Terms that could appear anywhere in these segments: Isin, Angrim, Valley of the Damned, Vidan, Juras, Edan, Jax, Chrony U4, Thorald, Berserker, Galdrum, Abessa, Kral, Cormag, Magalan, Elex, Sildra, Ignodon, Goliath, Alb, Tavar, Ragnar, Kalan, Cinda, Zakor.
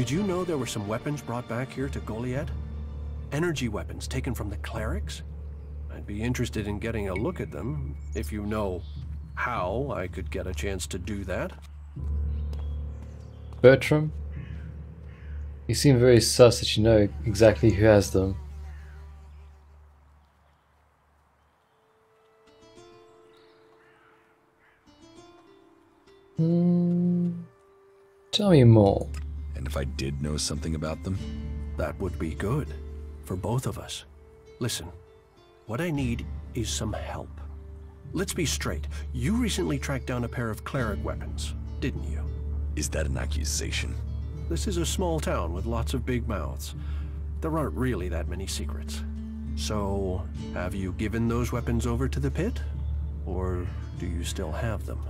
Did you know there were some weapons brought back here to Goliath? Energy weapons taken from the clerics? I'd be interested in getting a look at them, if you know how I could get a chance to do that. Bertram? You seem very sus that you know exactly who has them. Tell me more. And if I did know something about them? That would be good. For both of us. Listen, what I need is some help. Let's be straight. You recently tracked down a pair of cleric weapons, didn't you? Is that an accusation? This is a small town with lots of big mouths. There aren't really that many secrets. So, have you given those weapons over to the pit? Or do you still have them?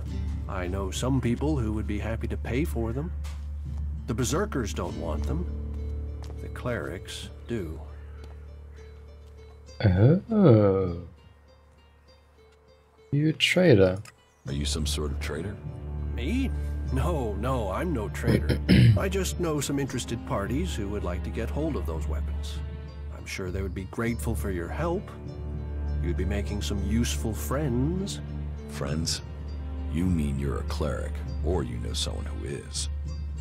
I know some people who would be happy to pay for them. The berserkers don't want them. The clerics do. Oh. You a trader? Are you some sort of trader? Me? No, I'm no trader. I just know some interested parties who would like to get hold of those weapons. I'm sure they would be grateful for your help. You'd be making some useful friends. Friends? You mean you're a cleric, or you know someone who is.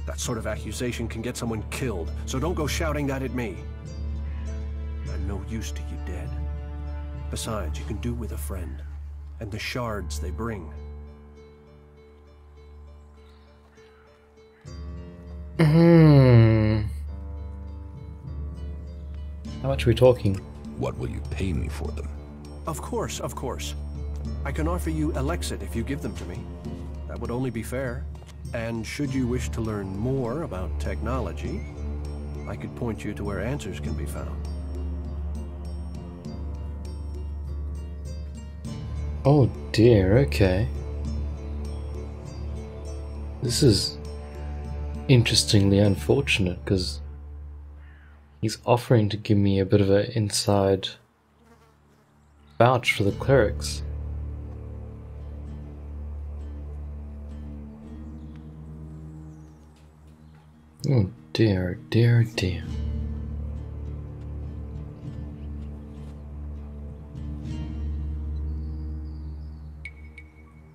That sort of accusation can get someone killed, so don't go shouting that at me. I'm no use to you dead. Besides, you can do with a friend, and the shards they bring. How much are we talking? What will you pay me for them? Of course. I can offer you Elex if you give them to me. That would only be fair. And should you wish to learn more about technology, I could point you to where answers can be found. Oh dear, okay. This is interestingly unfortunate, because he's offering to give me a bit of an inside vouch for the clerics. Oh dear, dear, dear.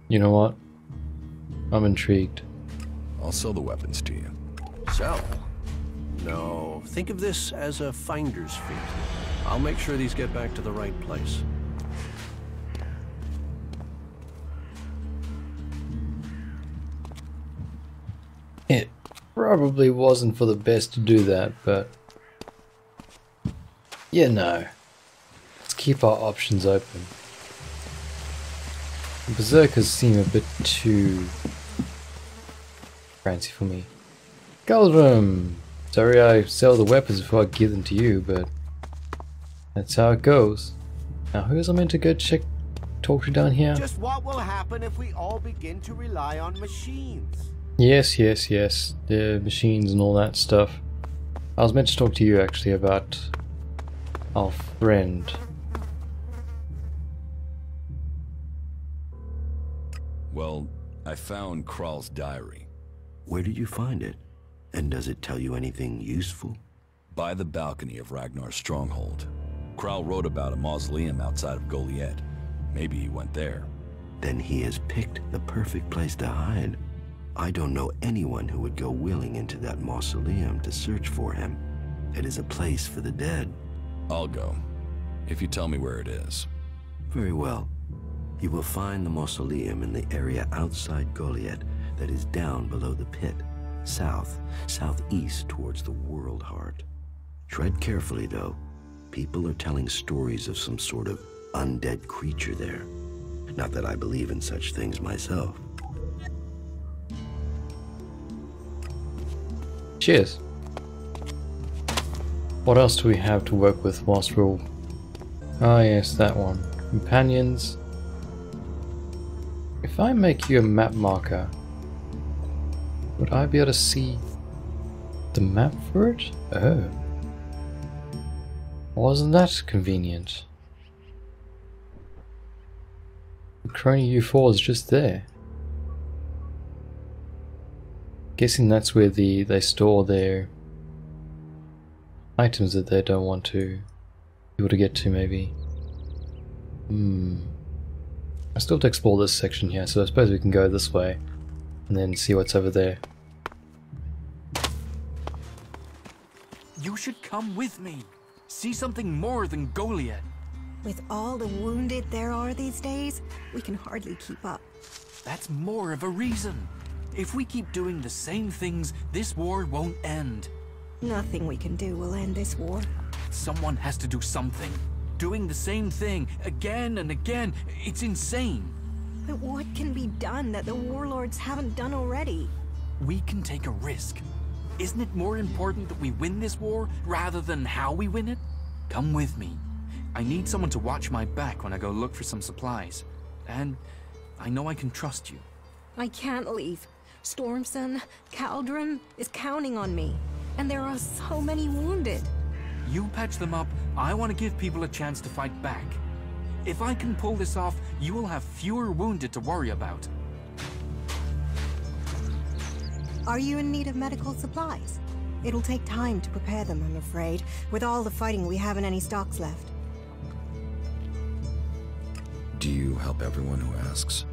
You know what? I'm intrigued. I'll sell the weapons to you. Sell? No. Think of this as a finder's fee. I'll make sure these get back to the right place. It probably wasn't for the best to do that, but yeah, no. Let's keep our options open. The berserkers seem a bit too fancy for me. Galdrum! Sorry I sell the weapons before I give them to you, but that's how it goes. Now who's I meant to go talk to down here? Just what will happen if we all begin to rely on machines? Yes. The machines and all that stuff. I was meant to talk to you actually about our friend. Well, I found Kral's diary. Where did you find it? And does it tell you anything useful? By the balcony of Ragnar's stronghold. Kral wrote about a mausoleum outside of Goliath. Maybe he went there. Then he has picked the perfect place to hide. I don't know anyone who would go willing into that mausoleum to search for him. It is a place for the dead. I'll go, if you tell me where it is. Very well. You will find the mausoleum in the area outside Goliath that is down below the pit, southeast towards the world heart. Tread carefully, though. People are telling stories of some sort of undead creature there. Not that I believe in such things myself. Cheers. What else do we have to work with whilst we're all... Ah, yes, that one. Companions. If I make you a map marker, would I be able to see the map for it? Oh. Wasn't that convenient? The Chrony U4 is just there. Guessing that's where they store their items that they don't want to people to get to, maybe. I still have to explore this section here, so I suppose we can go this way and then see what's over there. You should come with me. See something more than Goliath. With all the wounded there are these days, we can hardly keep up. That's more of a reason. If we keep doing the same things, this war won't end. Nothing we can do will end this war. Someone has to do something. Doing the same thing again and again, it's insane. But what can be done that the warlords haven't done already? We can take a risk. Isn't it more important that we win this war rather than how we win it? Come with me. I need someone to watch my back when I go look for some supplies. And I know I can trust you. I can't leave. Stormson, Caldron is counting on me. And there are so many wounded. You patch them up, I want to give people a chance to fight back. If I can pull this off, you will have fewer wounded to worry about. Are you in need of medical supplies? It'll take time to prepare them, I'm afraid. With all the fighting, we haven't any stocks left. Do you help everyone who asks?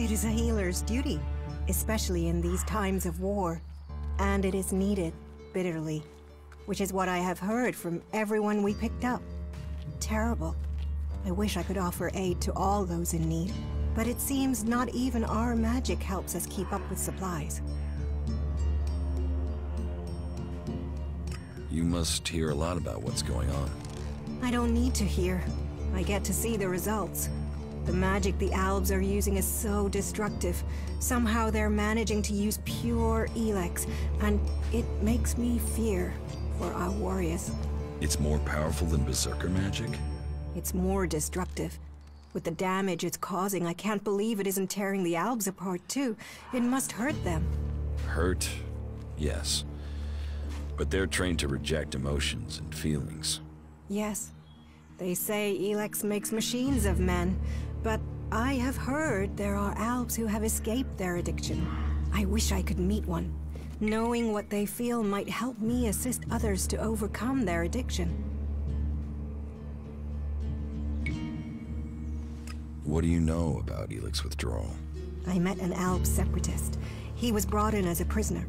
It is a healer's duty, especially in these times of war. And it is needed, bitterly. Which is what I have heard from everyone we picked up. Terrible. I wish I could offer aid to all those in need, but it seems not even our magic helps us keep up with supplies. You must hear a lot about what's going on. I don't need to hear. I get to see the results. The magic the Albs are using is so destructive. Somehow they're managing to use pure Elex, and it makes me fear. For our warriors. It's more powerful than Berserker magic? It's more destructive. With the damage it's causing, I can't believe it isn't tearing the Albs apart too. It must hurt them. Hurt? Yes. But they're trained to reject emotions and feelings. Yes. They say Elex makes machines of men, but I have heard there are Albs who have escaped their addiction. I wish I could meet one. Knowing what they feel might help me assist others to overcome their addiction. What do you know about Elex withdrawal? I met an Alb separatist. He was brought in as a prisoner.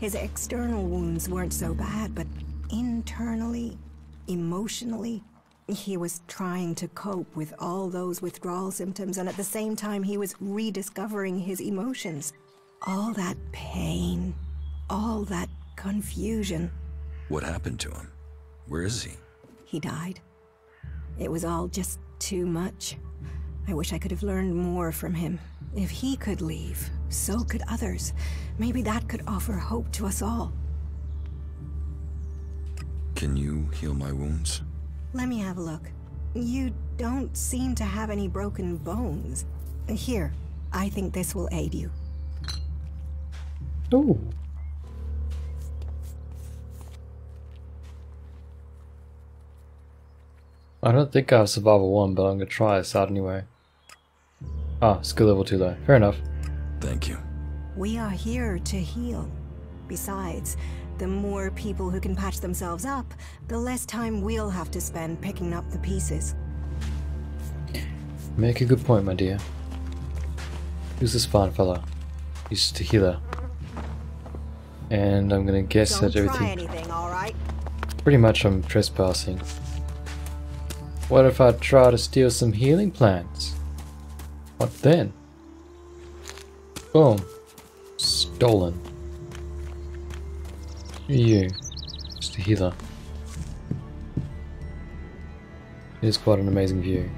His external wounds weren't so bad, but internally, emotionally, he was trying to cope with all those withdrawal symptoms, and at the same time he was rediscovering his emotions. All that pain. All that confusion. What happened to him? Where is he? He died. It was all just too much. I wish I could have learned more from him. If he could leave, so could others. Maybe that could offer hope to us all. Can you heal my wounds? Let me have a look. You don't seem to have any broken bones. Here, I think this will aid you. Oh. I don't think I have survival 1, but I'm gonna try this out anyway. Ah, skill level 2 though. Fair enough. Thank you. We are here to heal. Besides, the more people who can patch themselves up, the less time we'll have to spend picking up the pieces. Make a good point, my dear. Who's this fine fella? He's the healer. And I'm gonna guess that everything. Pretty much I'm trespassing. What if I try to steal some healing plants? What then? Boom. Stolen. You. Just a healer. It is quite an amazing view.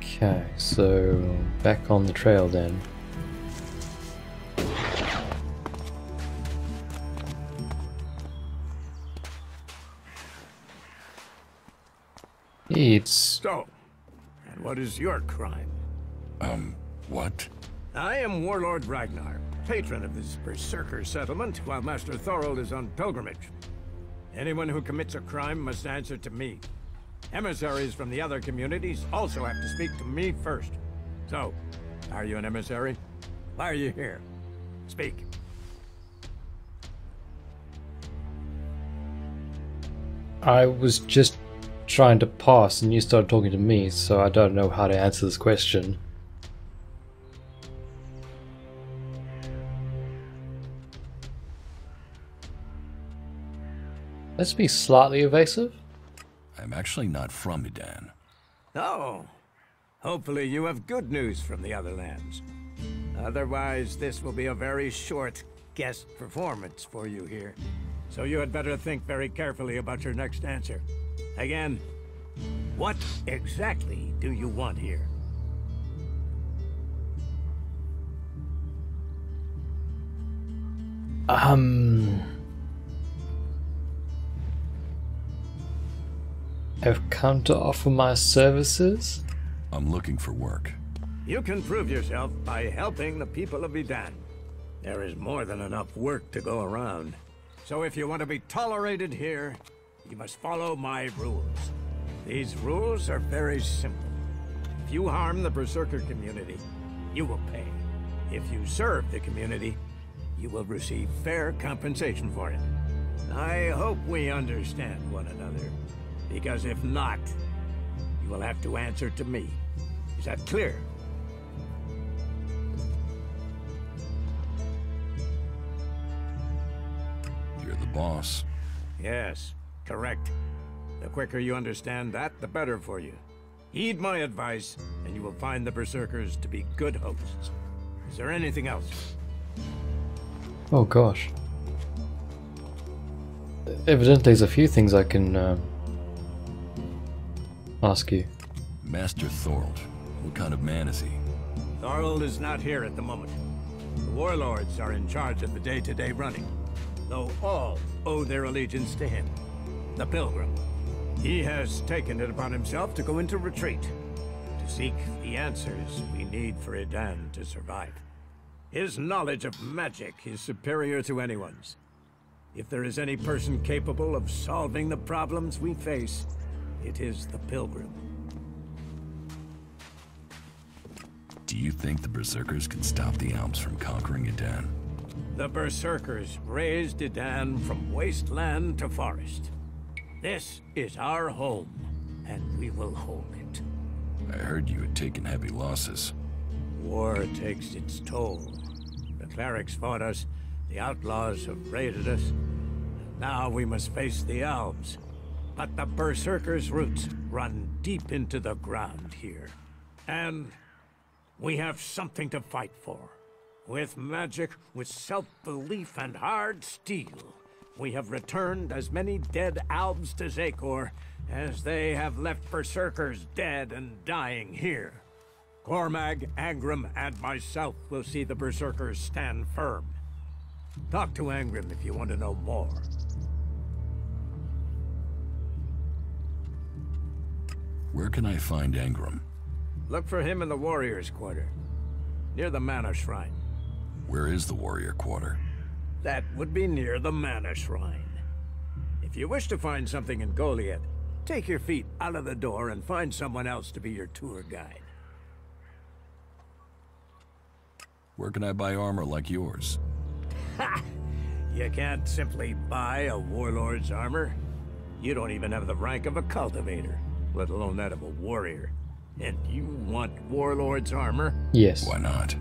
Okay, so back on the trail then. It's stolen. And what is your crime? What? I am Warlord Ragnar, patron of this Berserker settlement, while Master Thorald is on pilgrimage. Anyone who commits a crime must answer to me. Emissaries from the other communities also have to speak to me first. So, are you an emissary? Why are you here? Speak. I was just trying to pass and you started talking to me, so I don't know how to answer this question. Let's be slightly evasive. I'm actually not from Idan. Oh, hopefully you have good news from the other lands. Otherwise, this will be a very short guest performance for you here. So you had better think very carefully about your next answer. Again, what exactly do you want here? I've come to offer my services. I'm looking for work. You can prove yourself by helping the people of Vidan. There is more than enough work to go around. So if you want to be tolerated here, you must follow my rules. These rules are very simple. If you harm the Berserker community, you will pay. If you serve the community, you will receive fair compensation for it. I hope we understand one another. Because if not, you will have to answer to me. Is that clear? You're the boss. Yes, correct. The quicker you understand that, the better for you. Heed my advice, and you will find the Berserkers to be good hosts. Is there anything else? Oh gosh. Evidently there's a few things I can ask you. Master Thorald, what kind of man is he? Thorald is not here at the moment. The warlords are in charge of the day-to-day running, though all owe their allegiance to him, the Pilgrim. He has taken it upon himself to go into retreat, to seek the answers we need for Edan to survive. His knowledge of magic is superior to anyone's. If there is any person capable of solving the problems we face, it is the Pilgrim. Do you think the Berserkers can stop the Alps from conquering Edan? The Berserkers raised Edan from wasteland to forest. This is our home, and we will hold it. I heard you had taken heavy losses. War takes its toll. The clerics fought us, the outlaws have raided us. Now we must face the Albs. But the Berserkers' roots run deep into the ground here. And we have something to fight for. With magic, with self-belief and hard steel, we have returned as many dead Albs to Zakor as they have left Berserkers dead and dying here. Cormag, Angrim, and myself will see the Berserkers stand firm. Talk to Angrim if you want to know more. Where can I find Angrim? Look for him in the Warrior's Quarter, near the Mana Shrine. Where is the Warrior Quarter? That would be near the Mana Shrine. If you wish to find something in Goliath, take your feet out of the door and find someone else to be your tour guide. Where can I buy armor like yours? Ha! You can't simply buy a warlord's armor. You don't even have the rank of a cultivator, let alone that of a warrior. And you want warlord's armor? Yes. Why not?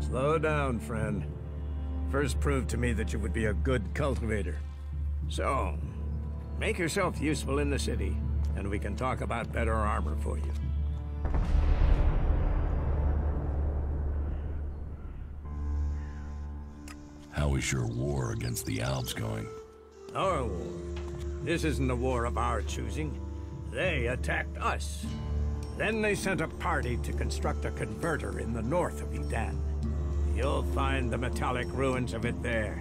Slow down, friend. First prove to me that you would be a good cultivator. So, make yourself useful in the city, and we can talk about better armor for you. How is your war against the Albs going? Our war? This isn't a war of our choosing. They attacked us. Then they sent a party to construct a converter in the north of Edan. You'll find the metallic ruins of it there.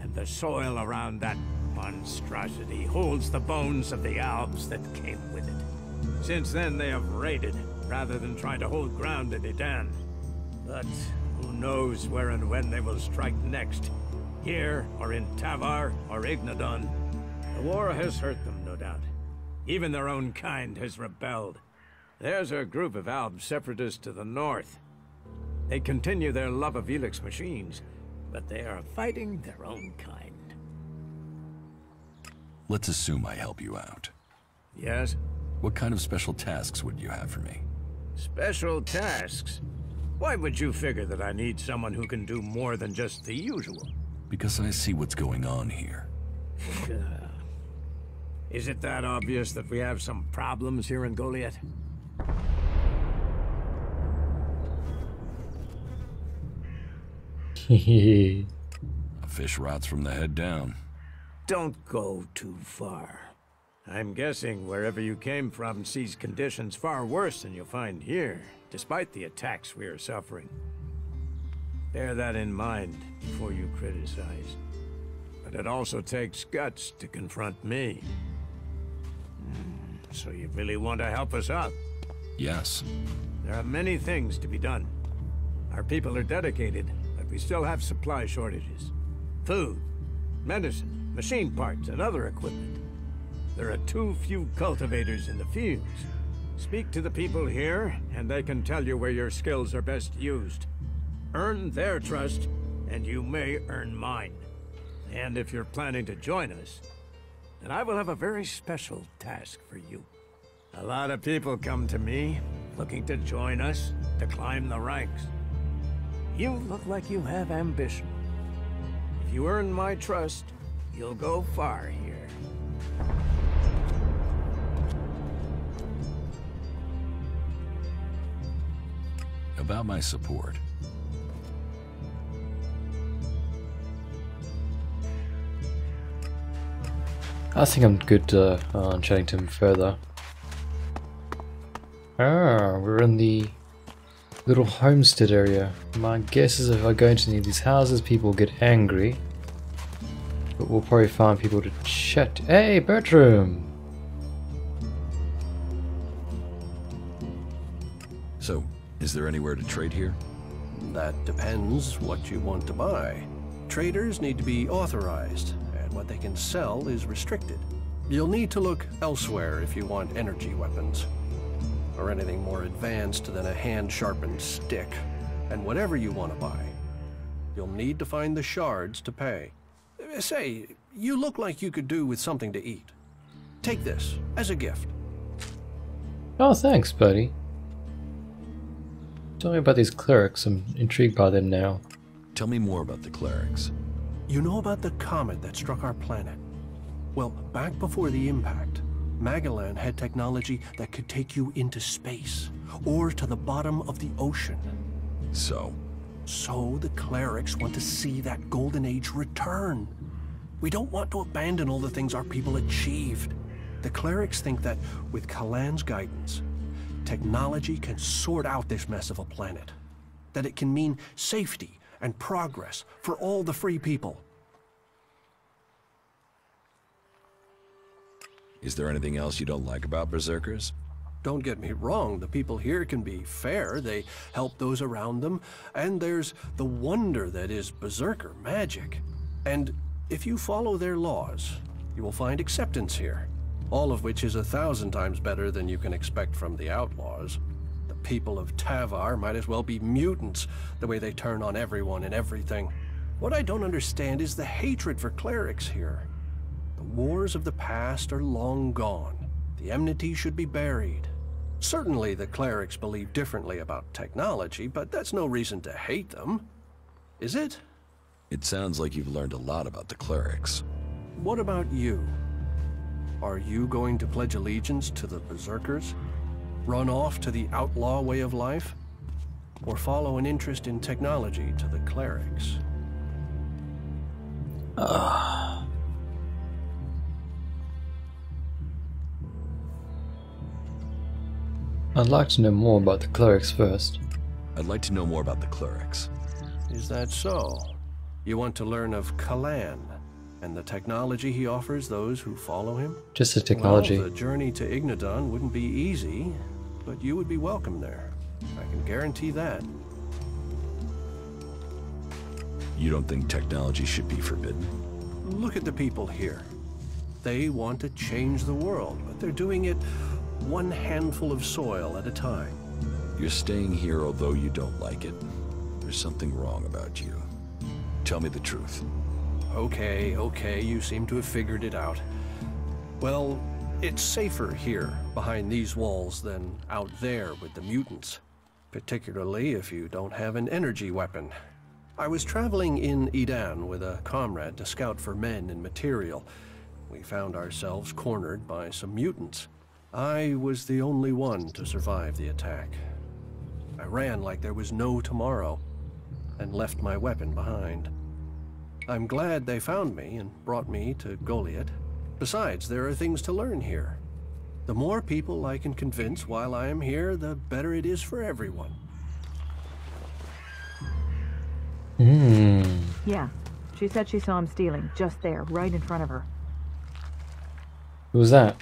And the soil around that monstrosity holds the bones of the Albs that came with it. Since then they have raided, rather than trying to hold ground in Edan. But who knows where and when they will strike next. Here, or in Tavar, or Ignodon. The war has hurt them, no doubt. Even their own kind has rebelled. There's a group of Alb separatists to the north. They continue their love of Elex machines, but they are fighting their own kind. Let's assume I help you out. Yes? What kind of special tasks would you have for me? Special tasks? Why would you figure that I need someone who can do more than just the usual? Because I see what's going on here. Is it that obvious that we have some problems here in Goliath? A fish rots from the head down. Don't go too far. I'm guessing wherever you came from sees conditions far worse than you'll find here, despite the attacks we are suffering. Bear that in mind before you criticize. But it also takes guts to confront me. So you really want to help us up? Yes. There are many things to be done. Our people are dedicated, but we still have supply shortages. Food, medicine, machine parts, and other equipment. There are too few cultivators in the fields. Speak to the people here, and they can tell you where your skills are best used. Earn their trust, and you may earn mine. And if you're planning to join us, then I will have a very special task for you. A lot of people come to me, looking to join us, to climb the ranks. You look like you have ambition. If you earn my trust, you'll go far here. About my support. I think I'm good on chatting to him further. Ah, we're in the little homestead area. My guess is if I go into any of these houses, people will get angry. But we'll probably find people to chat. Hey, Bertram! So, is there anywhere to trade here? That depends what you want to buy. Traders need to be authorized, and what they can sell is restricted. You'll need to look elsewhere if you want energy weapons, or anything more advanced than a hand-sharpened stick. And whatever you want to buy, you'll need to find the shards to pay. Say, you look like you could do with something to eat. Take this as a gift. Oh, thanks, buddy. Tell me about these clerics. I'm intrigued by them now. Tell me more about the clerics. You know about the comet that struck our planet? Well, back before the impact, Magalan had technology that could take you into space or to the bottom of the ocean. So? So the clerics want to see that golden age return. We don't want to abandon all the things our people achieved. The clerics think that with Kalan's guidance, technology can sort out this mess of a planet. That it can mean safety and progress for all the free people. Is there anything else you don't like about Berserkers? Don't get me wrong, the people here can be fair, they help those around them, and there's the wonder that is Berserker magic. And if you follow their laws, you will find acceptance here. All of which is 1,000 times better than you can expect from the outlaws. The people of Tavar might as well be mutants, the way they turn on everyone and everything. What I don't understand is the hatred for clerics here. The wars of the past are long gone. The enmity should be buried. Certainly the clerics believe differently about technology, but that's no reason to hate them, is it? It sounds like you've learned a lot about the clerics. What about you? Are you going to pledge allegiance to the Berserkers? Run off to the outlaw way of life? Or follow an interest in technology to the clerics? I'd like to know more about the clerics first. I'd like to know more about the clerics. Is that so? You want to learn of Kalan? And the technology he offers those who follow him? Just the technology. Well, the journey to Ignodon wouldn't be easy, but you would be welcome there. I can guarantee that. You don't think technology should be forbidden? Look at the people here. They want to change the world, but they're doing it one handful of soil at a time. You're staying here although you don't like it. There's something wrong about you. Tell me the truth. Okay, you seem to have figured it out. Well, it's safer here behind these walls than out there with the mutants, particularly if you don't have an energy weapon. I was traveling in Edan with a comrade to scout for men and material. We found ourselves cornered by some mutants. I was the only one to survive the attack. I ran like there was no tomorrow and left my weapon behind. I'm glad they found me and brought me to Goliath. Besides, there are things to learn here. The more people I can convince while I am here, the better it is for everyone. Yeah, she said she saw him stealing just there, right in front of her. Who's that?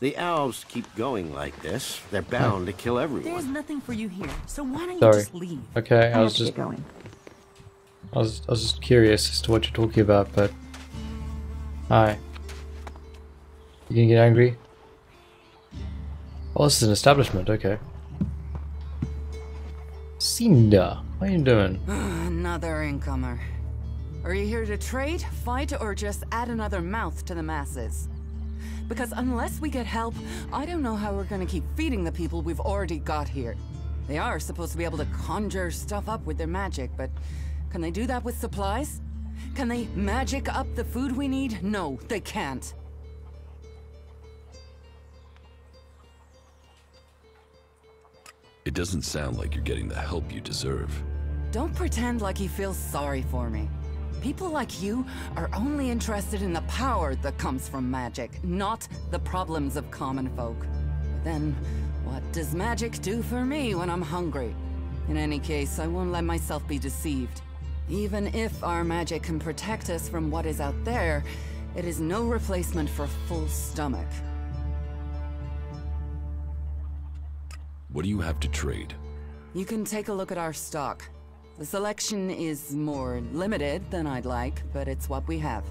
The elves keep going like this. They're bound to kill everyone. There's nothing for you here, so why don't you just leave? Okay, I was just curious as to what you're talking about, but hi. You gonna get angry? Oh, this is an establishment. Okay. Cinda, what are you doing? Another incomer. Are you here to trade, fight, or just add another mouth to the masses? Because unless we get help, I don't know how we're going to keep feeding the people we've already got here. They are supposed to be able to conjure stuff up with their magic, but can they do that with supplies? Can they magic up the food we need? No, they can't. It doesn't sound like you're getting the help you deserve. Don't pretend like you feel sorry for me. People like you are only interested in the power that comes from magic, not the problems of common folk. But then, what does magic do for me when I'm hungry? In any case, I won't let myself be deceived. Even if our magic can protect us from what is out there, it is no replacement for a full stomach. What do you have to trade? You can take a look at our stock. The selection is more limited than I'd like, but it's what we have.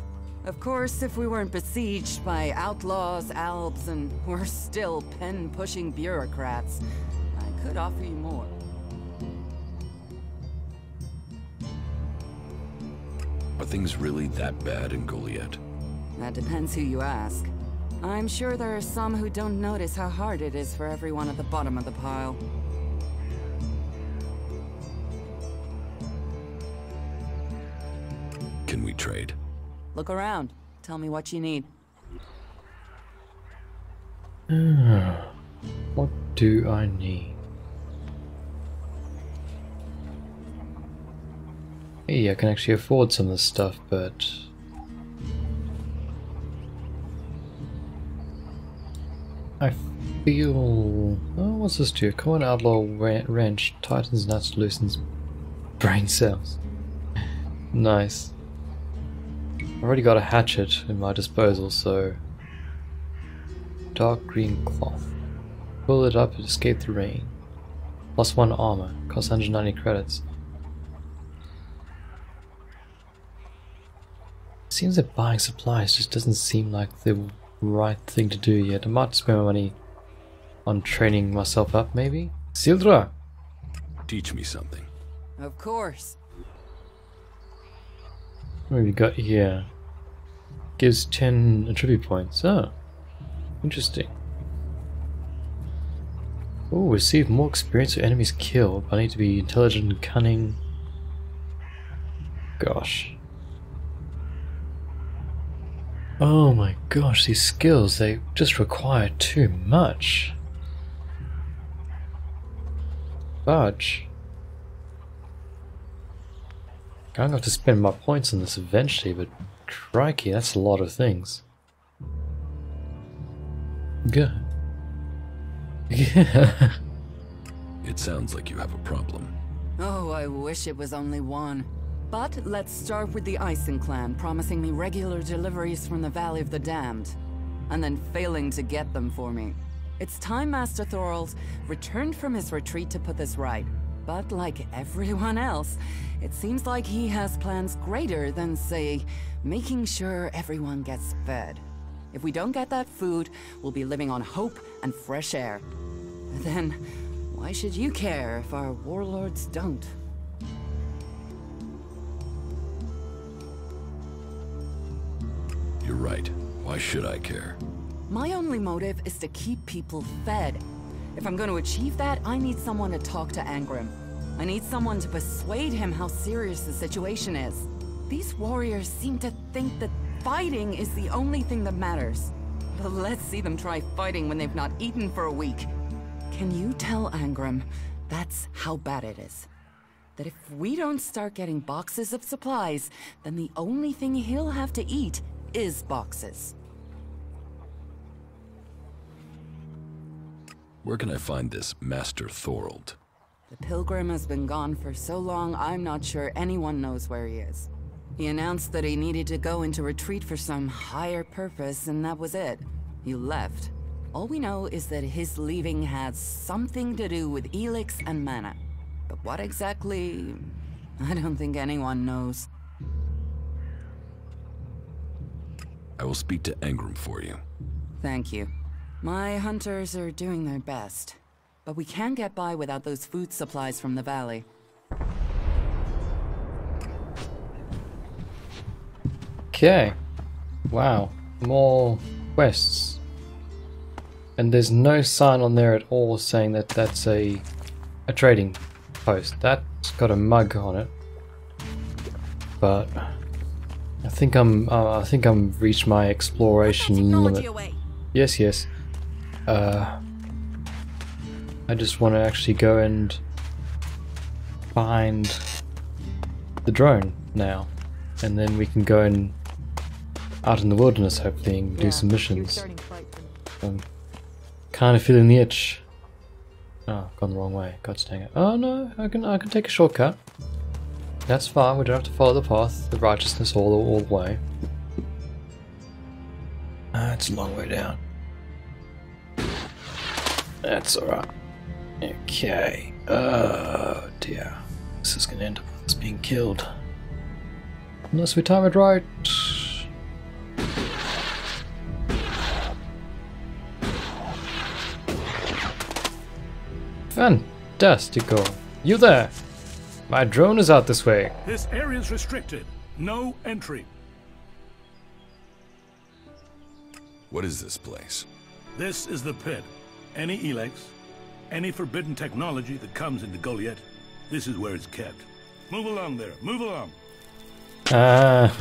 Of course, if we weren't besieged by outlaws, albs, and we're still pen-pushing bureaucrats, I could offer you more. Are things really that bad in Goliath? That depends who you ask. I'm sure there are some who don't notice how hard it is for everyone at the bottom of the pile. Can we trade? Look around. Tell me what you need. What do I need? Hey, I can actually afford some of this stuff, but I feel... Oh, what's this do? Coin outlaw wrench. Tightens nuts, loosens brain cells. Nice. I've already got a hatchet in my disposal, so... Dark green cloth. Pull it up and escape the rain. Plus 1 armor. Costs 190 credits. Seems that buying supplies just doesn't seem like the right thing to do yet. I might spend my money on training myself up, maybe? Sildra! Teach me something. Of course. What have we got here? Gives 10 attribute points. Oh, interesting. Oh, receive more experience for enemies killed. I need to be intelligent and cunning. Gosh. Oh my gosh, these skills, they just require too much. Fudge. I'm going to have to spend my points on this eventually, but crikey, that's a lot of things. Good. Yeah. It sounds like you have a problem. Oh, I wish it was only one. But let's start with the Isin clan promising me regular deliveries from the Valley of the Damned, and then failing to get them for me. It's time Master Thorald returned from his retreat to put this right. But like everyone else, it seems like he has plans greater than, say, making sure everyone gets fed. If we don't get that food, we'll be living on hope and fresh air. Then, why should you care if our warlords don't? You're right. Why should I care? My only motive is to keep people fed. If I'm going to achieve that, I need someone to talk to Angrim. I need someone to persuade him how serious the situation is. These warriors seem to think that fighting is the only thing that matters. But let's see them try fighting when they've not eaten for a week. Can you tell Angrim that's how bad it is? That if we don't start getting boxes of supplies, then the only thing he'll have to eat is boxes. Where can I find this Master Thorald? The pilgrim has been gone for so long, I'm not sure anyone knows where he is. He announced that he needed to go into retreat for some higher purpose, and that was it. He left. All we know is that his leaving had something to do with Elex and Mana. But what exactly? I don't think anyone knows. I will speak to Angrim for you. Thank you. My hunters are doing their best, but we can't get by without those food supplies from the valley. Okay. Wow. More quests. And there's no sign on there at all saying that that's a trading post. That's got a mug on it. But I think I'm reached my exploration limit. Yes, yes. I just want to actually go and find the drone now, and then we can go and out in the wilderness hopefully and do some missions. Kind of feeling the itch. Oh, gone the wrong way. God dang it. Oh no, I can take a shortcut. That's fine. We don't have to follow the path, the righteousness all the way. It's a long way down. That's alright. Okay. Oh dear. This is gonna end up with us being killed. Unless we time it right. Fantastico. You there? My drone is out this way. This area is restricted. No entry. What is this place? This is the pit. Any Elex, any forbidden technology that comes into Goliath, this is where it's kept. Move along there, move along. Ah,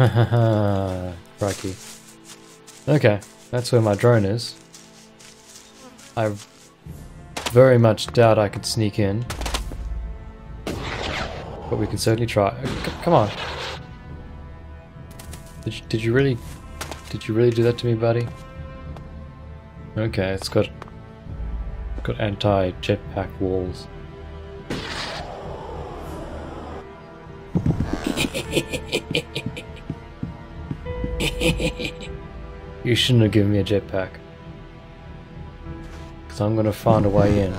crikey. Okay, that's where my drone is. I very much doubt I could sneak in. But we can certainly try. Come on. Did you really do that to me, buddy? Okay, it's got anti-jetpack walls. You shouldn't have given me a jetpack. Because I'm going to find a way in.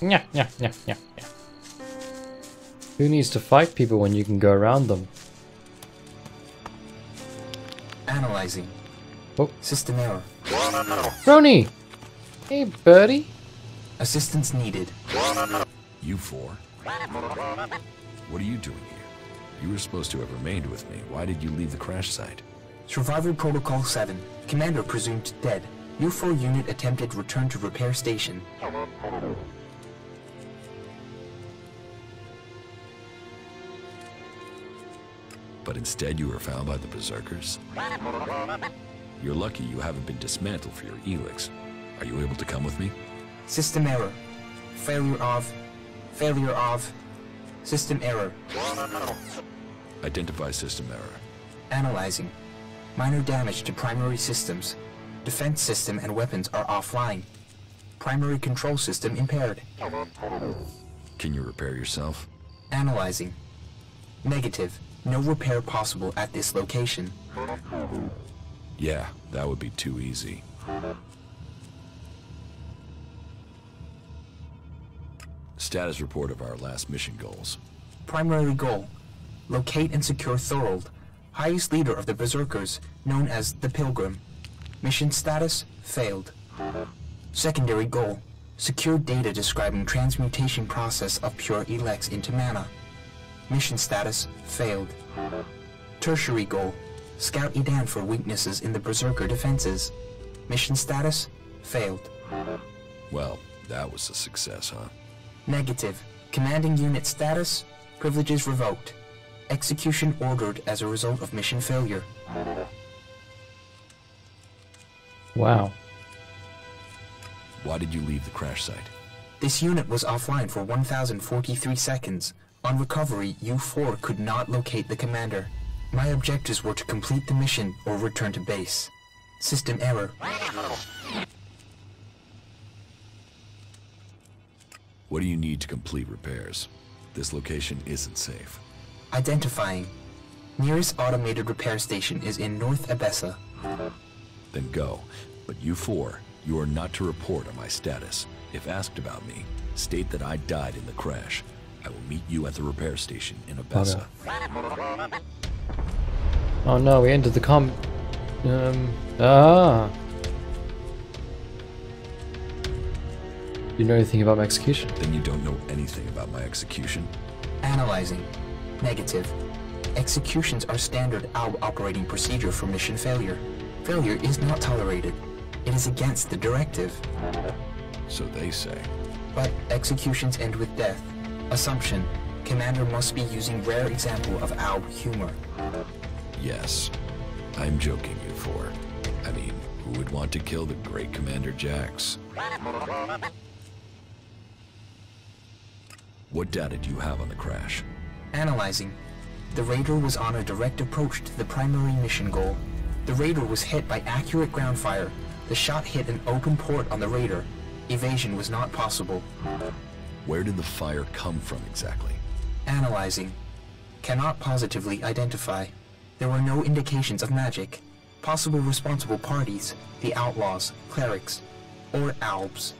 Yeah, yeah, yeah, yeah, yeah. Who needs to fight people when you can go around them? Analyzing. Oh. System error. Chrony! Hey, birdie. Assistance needed. You four? What are you doing here? You were supposed to have remained with me. Why did you leave the crash site? Survivor Protocol 7. Commander presumed dead. U4 unit attempted return to repair station. But instead you were found by the Berserkers? You're lucky you haven't been dismantled for your Elex. Are you able to come with me? System error. Failure of... System error. Identify system error. Analyzing. Minor damage to primary systems. Defense system and weapons are offline. Primary control system impaired. Can you repair yourself? Analyzing. Negative. No repair possible at this location. Yeah, that would be too easy. Status report of our last mission goals. Primary goal. Locate and secure Thorald, highest leader of the Berserkers, known as the Pilgrim. Mission status, failed. Secondary goal. Secure data describing transmutation process of pure Elex into mana. Mission status, failed. Tertiary goal. Scout Edan for weaknesses in the Berserker defenses. Mission status? Failed. Well, that was a success, huh? Negative. Commanding unit status? Privileges revoked. Execution ordered as a result of mission failure. Wow. Why did you leave the crash site? This unit was offline for 1,043 seconds. On recovery, U4 could not locate the commander. My objectives were to complete the mission or return to base. System error. What do you need to complete repairs? This location isn't safe. Identifying. Nearest automated repair station is in North Abessa. Then go. But U4, you are not to report on my status. If asked about me, state that I died in the crash. I will meet you at the repair station in Abessa. Okay. Oh no, we entered the You know anything about my execution? Then you don't know anything about my execution. Analyzing. Negative. Executions are standard Alb operating procedure for mission failure. Failure is not tolerated. It is against the directive. So they say. But executions end with death. Assumption. Commander must be using rare example of Alb humor. Yes. I'm joking, U4. I mean, who would want to kill the great Commander Jax? What data do you have on the crash? Analyzing. The raider was on a direct approach to the primary mission goal. The raider was hit by accurate ground fire. The shot hit an open port on the raider. Evasion was not possible. Where did the fire come from exactly? Analyzing. Cannot positively identify. There were no indications of magic. Possible responsible parties, the outlaws, clerics, or Albs.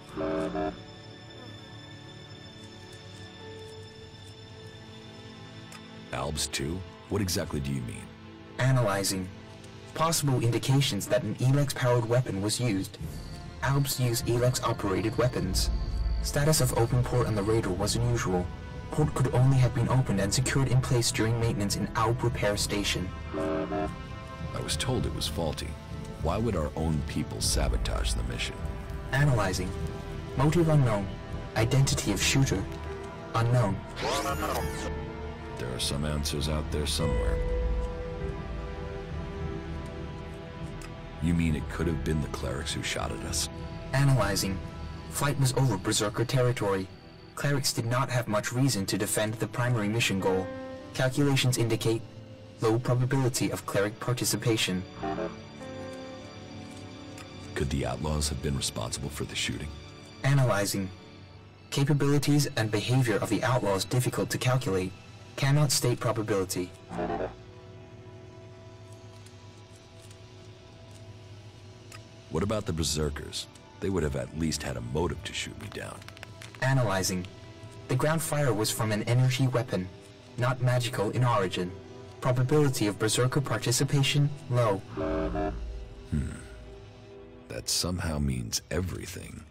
Albs too? What exactly do you mean? Analyzing. Possible indications that an Elex-powered weapon was used. Albs use Elex-operated weapons. Status of open port on the raider was unusual. Port could only have been opened and secured in place during maintenance in Alb repair station. I was told it was faulty. Why would our own people sabotage the mission? Analyzing. Motive unknown. Identity of shooter unknown. There are some answers out there somewhere. You mean it could have been the clerics who shot at us? Analyzing. Flight was over Berserker territory. Clerics did not have much reason to defend the primary mission goal. Calculations indicate low probability of cleric participation. Could the outlaws have been responsible for the shooting? Analyzing. Capabilities and behavior of the outlaws difficult to calculate. Cannot state probability. What about the Berserkers? They would have at least had a motive to shoot me down. Analyzing. The ground fire was from an energy weapon, not magical in origin. Probability of Berserker participation, low. That somehow means everything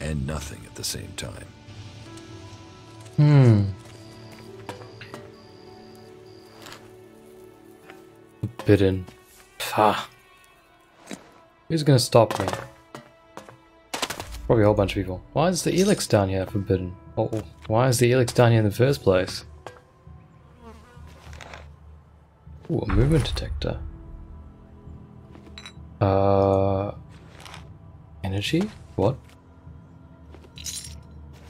and nothing at the same time. Bidden. Ha. Who's gonna stop me? Probably a whole bunch of people. Why is the Elex down here forbidden? Oh, why is the Elex down here in the first place? Ooh, a movement detector. Energy? What?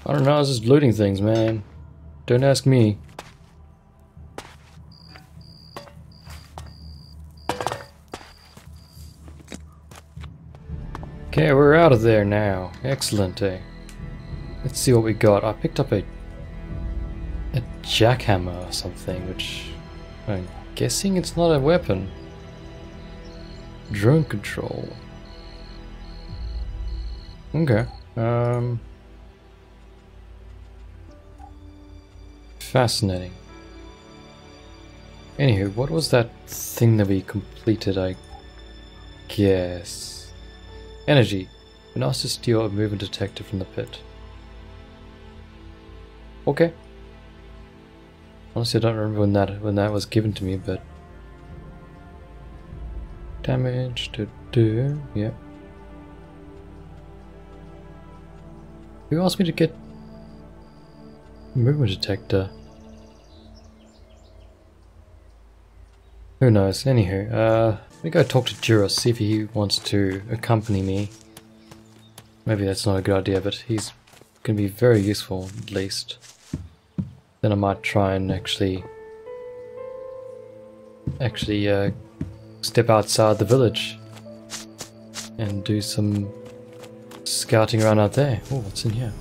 I don't know, I was just looting things, man. Don't ask me. Okay, we're out of there now. Excellent, eh? Let's see what we got. I picked up a jackhammer or something, which I'm guessing it's not a weapon. Drone control. Okay. Fascinating. Anywho, what was that thing that we completed, I guess? Energy. When asked to steal a movement detector from the pit. Okay. Honestly, I don't remember when that was given to me, but damage to do, yep. You asked me to get movement detector. Who knows, anywho, let me go talk to Juras, see if he wants to accompany me. Maybe that's not a good idea, but he's going to be very useful, at least. Then I might try and actually step outside the village and do some scouting around out there. Oh, what's in here?